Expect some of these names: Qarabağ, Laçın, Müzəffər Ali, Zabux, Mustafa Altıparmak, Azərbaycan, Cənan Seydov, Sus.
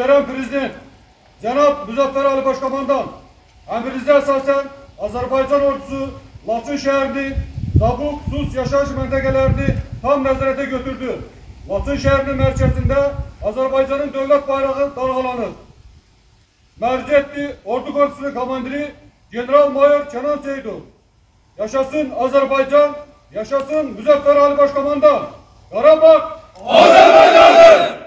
Muhterem Prezident, Cenab Müzəffər Ali Başkomandan, əmrinizə əsasən Azərbaycan ordusu Laçın şəhərini, Zabux, Sus yaşayış məntəqələrini tam nəzarətə götürdü. Laçın şəhərinin mərkəzində Azərbaycanın dövlət bayrağı dalğalanır. Mərc etdi Ordu Korpusunun komandiri General-Mayor Cənan Seydov. Yaşasın Azərbaycan, yaşasın Müzəffər Ali Başkomandan. Qarabağ Azərbaycandır!